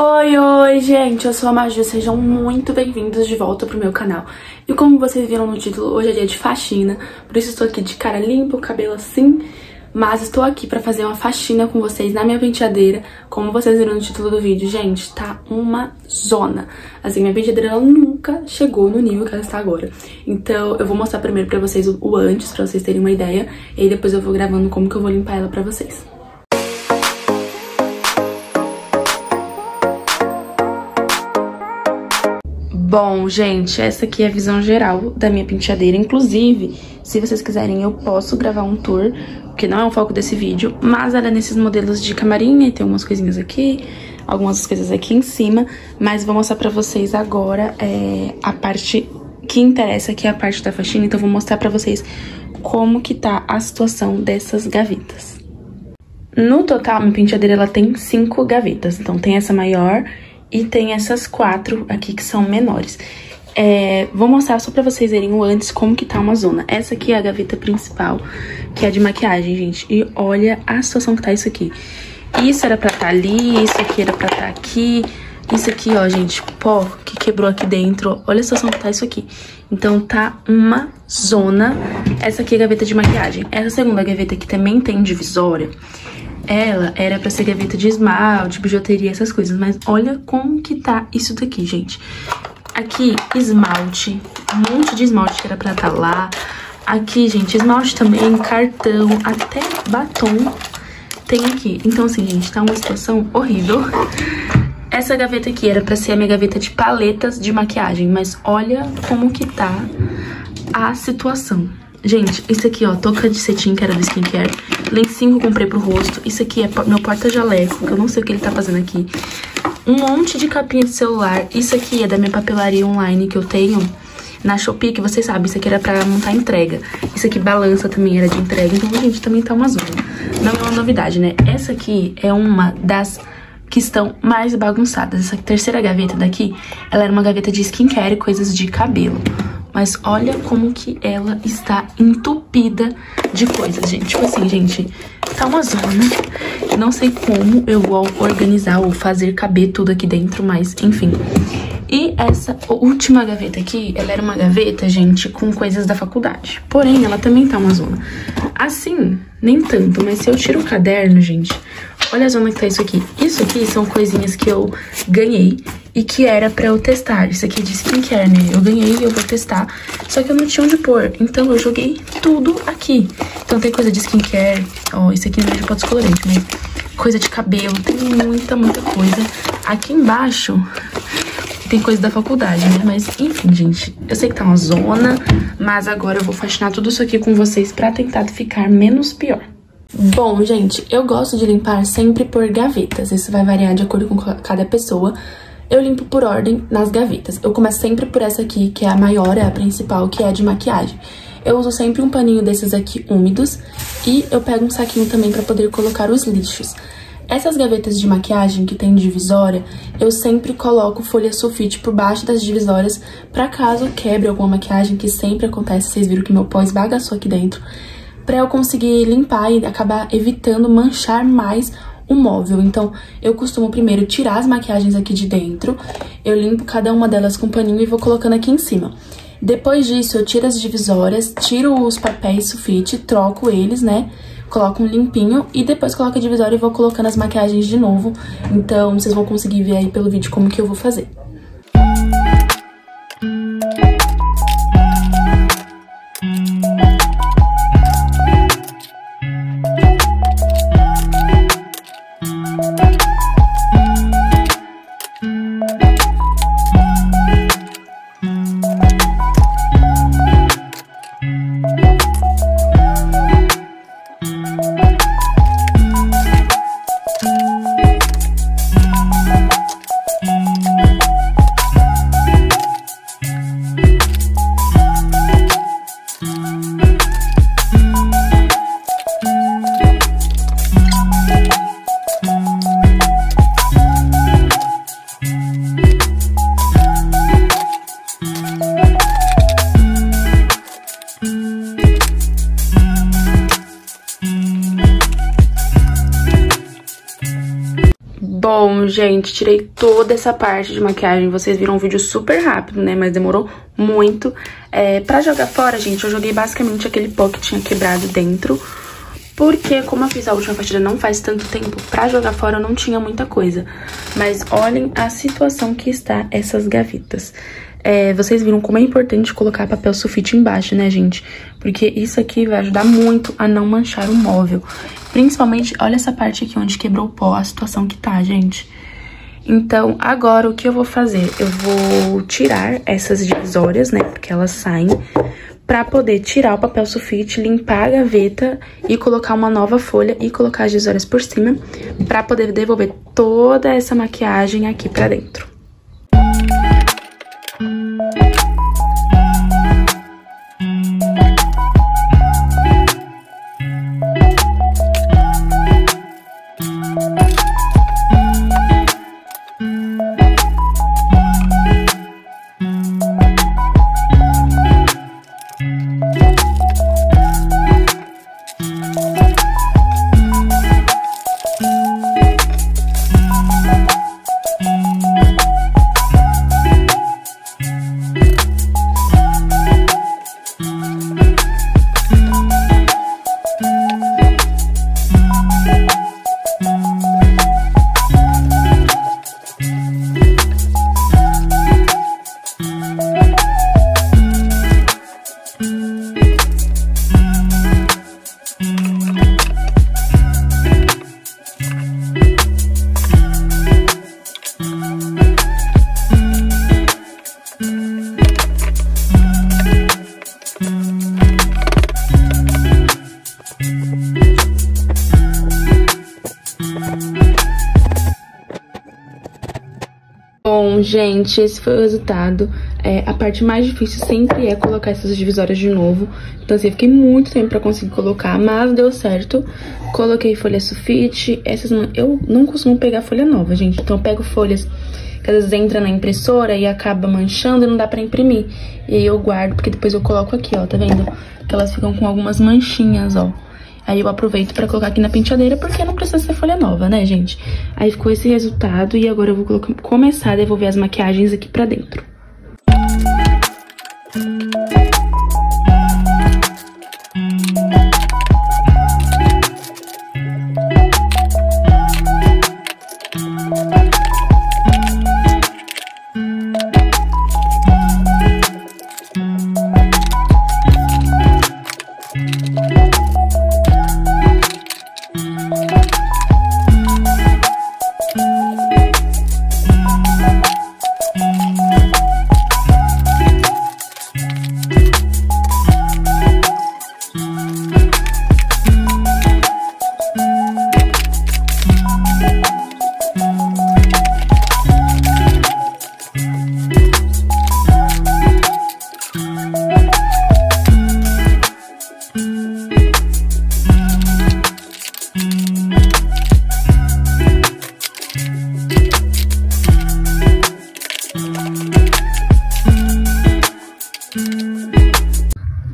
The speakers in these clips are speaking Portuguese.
Oi, gente, eu sou a Maju, sejam muito bem-vindos de volta pro meu canal. E como vocês viram no título, hoje é dia de faxina, por isso estou aqui de cara limpa, o cabelo assim, mas estou aqui pra fazer uma faxina com vocês na minha penteadeira. Como vocês viram no título do vídeo, gente, tá uma zona. Assim, minha penteadeira nunca chegou no nível que ela está agora. Então eu vou mostrar primeiro pra vocês o antes, pra vocês terem uma ideia, e aí depois eu vou gravando como que eu vou limpar ela pra vocês. Bom, gente, essa aqui é a visão geral da minha penteadeira. Inclusive, se vocês quiserem, eu posso gravar um tour, porque não é o foco desse vídeo, mas ela é nesses modelos de camarinha e tem umas coisinhas aqui, algumas coisas aqui em cima, mas vou mostrar pra vocês agora a parte que interessa, que é a parte da faxina, então vou mostrar pra vocês como que tá a situação dessas gavetas. No total, minha penteadeira ela tem 5 gavetas, então tem essa maior e tem essas 4 aqui que são menores. Vou mostrar só pra vocês verem o antes, como que tá uma zona. Essa aqui é a gaveta principal, que é de maquiagem, gente. E olha a situação que tá isso aqui. Isso era pra tá ali, isso aqui era pra tá aqui. Isso aqui, ó, gente, pó que quebrou aqui dentro. Olha a situação que tá isso aqui. Então tá uma zona. Essa aqui é a gaveta de maquiagem. Essa segunda gaveta aqui também tem divisória. Ela era pra ser gaveta de esmalte, bijuteria, essas coisas. Mas olha como que tá isso daqui, gente. Aqui, esmalte. Um monte de esmalte que era pra tá lá. Aqui, gente, esmalte também, cartão, até batom tem aqui. Então, assim, gente, tá uma situação horrível. Essa gaveta aqui era pra ser a minha gaveta de paletas de maquiagem. Mas olha como que tá a situação. Gente, isso aqui, ó, touca de cetim, que era do skincare. Lencinho que eu comprei pro rosto. Isso aqui é meu porta-jaleco, que eu não sei o que ele tá fazendo aqui. Um monte de capinha de celular. Isso aqui é da minha papelaria online que eu tenho na Shopee, que vocês sabem. Isso aqui era pra montar entrega. Isso aqui, balança, também era de entrega. Então, gente, também tá uma zona. Não é uma novidade, né? Essa aqui é uma das que estão mais bagunçadas. Essa terceira gaveta daqui, ela era uma gaveta de skincare e coisas de cabelo. Mas olha como que ela está entupida de coisas, gente. Tipo assim, gente, tá uma zona. Não sei como eu vou organizar ou fazer caber tudo aqui dentro, mas enfim. E essa última gaveta aqui, ela era uma gaveta, gente, com coisas da faculdade. Porém, ela também tá uma zona. Assim, nem tanto, mas se eu tiro o caderno, gente, olha a zona que tá isso aqui. Isso aqui são coisinhas que eu ganhei e que era pra eu testar. Isso aqui é de skincare, né? Eu ganhei e eu vou testar. Só que eu não tinha onde pôr, então eu joguei tudo aqui. Então tem coisa de skincare, ó, isso aqui não é de pó descolorante, mas coisa de cabelo, tem muita, muita coisa. Aqui embaixo tem coisa da faculdade, né? Mas enfim, gente, eu sei que tá uma zona, mas agora eu vou faxinar tudo isso aqui com vocês pra tentar ficar menos pior. Bom, gente, eu gosto de limpar sempre por gavetas. Isso vai variar de acordo com cada pessoa. Eu limpo por ordem nas gavetas. Eu começo sempre por essa aqui, que é a maior, é a principal, que é a de maquiagem. Eu uso sempre um paninho desses aqui úmidos e eu pego um saquinho também pra poder colocar os lixos. Essas gavetas de maquiagem que tem divisória, eu sempre coloco folha sulfite por baixo das divisórias pra caso quebre alguma maquiagem, que sempre acontece. Vocês viram que meu pó esbagaçou aqui dentro. Pra eu conseguir limpar e acabar evitando manchar mais o móvel. Então, eu costumo primeiro tirar as maquiagens aqui de dentro, eu limpo cada uma delas com um paninho e vou colocando aqui em cima. Depois disso, eu tiro as divisórias, tiro os papéis sulfite, troco eles, né? Coloco um limpinho e depois coloco a divisória e vou colocando as maquiagens de novo. Então, vocês vão conseguir ver aí pelo vídeo como que eu vou fazer. Gente, tirei toda essa parte de maquiagem. Vocês viram um vídeo super rápido, né? Mas demorou muito. Pra jogar fora, gente, eu joguei basicamente aquele pó que tinha quebrado dentro. Porque, como eu fiz a última partida não faz tanto tempo, pra jogar fora eu não tinha muita coisa. Mas olhem a situação que está essas gavetas. Vocês viram como é importante colocar papel sulfite embaixo, né, gente? Porque isso aqui vai ajudar muito a não manchar o móvel. Principalmente, olha essa parte aqui onde quebrou o pó, a situação que tá, gente. Então, agora o que eu vou fazer? Eu vou tirar essas divisórias, né, porque elas saem, pra poder tirar o papel sulfite, limpar a gaveta e colocar uma nova folha e colocar as divisórias por cima pra poder devolver toda essa maquiagem aqui pra dentro. Bom, gente, esse foi o resultado. A parte mais difícil sempre é colocar essas divisórias de novo. Então, assim, eu fiquei muito tempo pra conseguir colocar, mas deu certo. Coloquei folha sulfite. Eu não costumo pegar folha nova, gente. Então, eu pego folhas que às vezes entra na impressora e acaba manchando e não dá pra imprimir. E aí eu guardo, porque depois eu coloco aqui, ó, tá vendo? Que elas ficam com algumas manchinhas, ó. Aí eu aproveito pra colocar aqui na penteadeira, porque não precisa ser folha nova, né, gente? Aí ficou esse resultado e agora eu vou começar a devolver as maquiagens aqui pra dentro.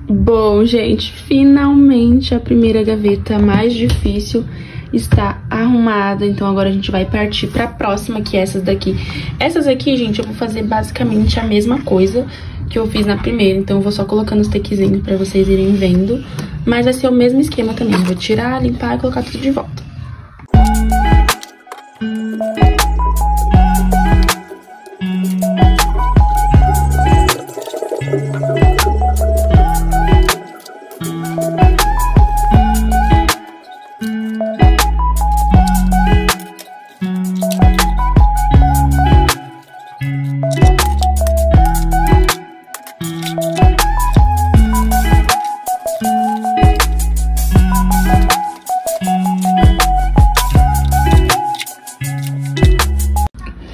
Bom, gente, finalmente a primeira gaveta mais difícil está arrumada, então agora a gente vai partir para a próxima, que é essas daqui. Essas aqui, gente, eu vou fazer basicamente a mesma coisa que eu fiz na primeira, então eu vou só colocando os taquezinhos para vocês irem vendo, mas vai ser o mesmo esquema também, vou tirar, limpar e colocar tudo de volta.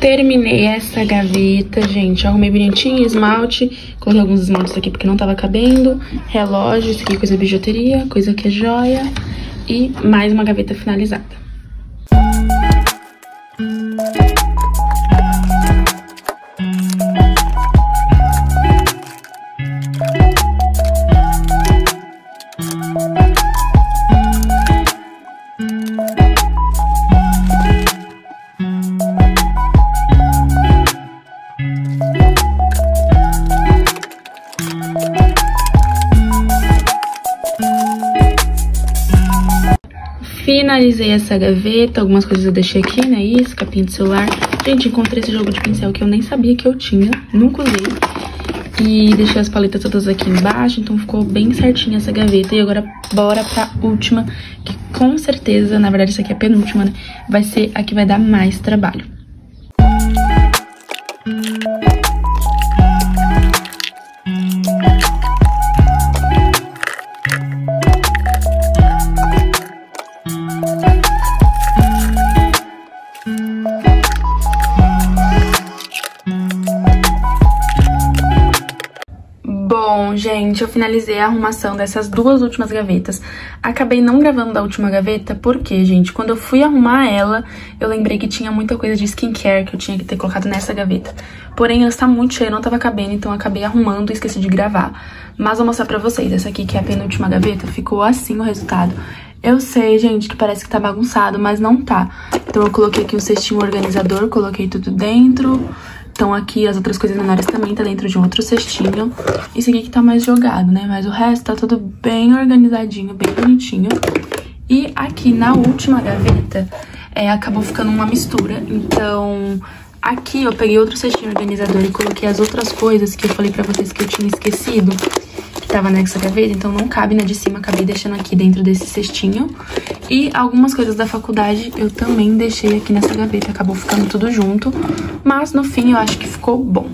Terminei essa gaveta, gente. Arrumei bonitinho, esmalte. Coloquei alguns esmaltes aqui porque não tava cabendo. Relógio, isso aqui é coisa de bijuteria, coisa que é joia. E mais uma gaveta finalizada. Finalizei essa gaveta, algumas coisas eu deixei aqui, né, isso, capinha de celular. Gente, encontrei esse jogo de pincel que eu nem sabia que eu tinha, nunca usei. E deixei as paletas todas aqui embaixo, então ficou bem certinha essa gaveta. E agora bora pra última, que com certeza, na verdade essa aqui é a penúltima, né, vai ser a que vai dar mais trabalho. Bom, gente, eu finalizei a arrumação dessas duas últimas gavetas. Acabei não gravando da última gaveta porque, gente, quando eu fui arrumar ela, eu lembrei que tinha muita coisa de skincare que eu tinha que ter colocado nessa gaveta. Porém, ela está muito cheia, não estava cabendo, então eu acabei arrumando e esqueci de gravar. Mas vou mostrar pra vocês. Essa aqui, que é a penúltima gaveta, ficou assim o resultado. Eu sei, gente, que parece que tá bagunçado, mas não tá. Então eu coloquei aqui um cestinho organizador, coloquei tudo dentro. Então aqui as outras coisas menores também tá dentro de um outro cestinho. Esse aqui que tá mais jogado, né? Mas o resto tá tudo bem organizadinho, bem bonitinho. E aqui na última gaveta acabou ficando uma mistura. Então aqui eu peguei outro cestinho organizador e coloquei as outras coisas que eu falei pra vocês que eu tinha esquecido, que tava nessa gaveta, então não cabe na de cima, acabei deixando aqui dentro desse cestinho. E algumas coisas da faculdade eu também deixei aqui nessa gaveta, acabou ficando tudo junto, mas no fim eu acho que ficou bom.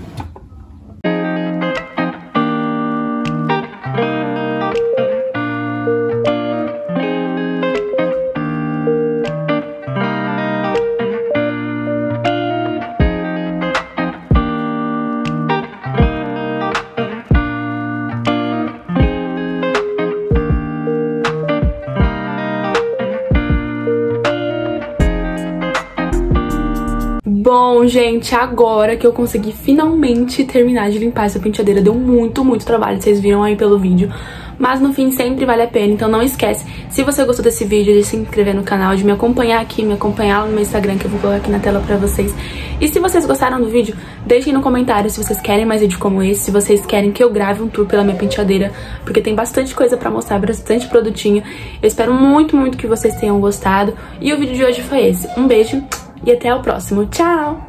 Bom, gente, agora que eu consegui finalmente terminar de limpar essa penteadeira, deu muito, muito trabalho, vocês viram aí pelo vídeo. Mas no fim sempre vale a pena, então não esquece, se você gostou desse vídeo, de se inscrever no canal, de me acompanhar aqui, me acompanhar lá no meu Instagram, que eu vou colocar aqui na tela pra vocês. E se vocês gostaram do vídeo, deixem no comentário se vocês querem mais vídeo como esse, se vocês querem que eu grave um tour pela minha penteadeira, porque tem bastante coisa pra mostrar, bastante produtinho. Eu espero muito, muito que vocês tenham gostado. E o vídeo de hoje foi esse. Um beijo e até o próximo. Tchau!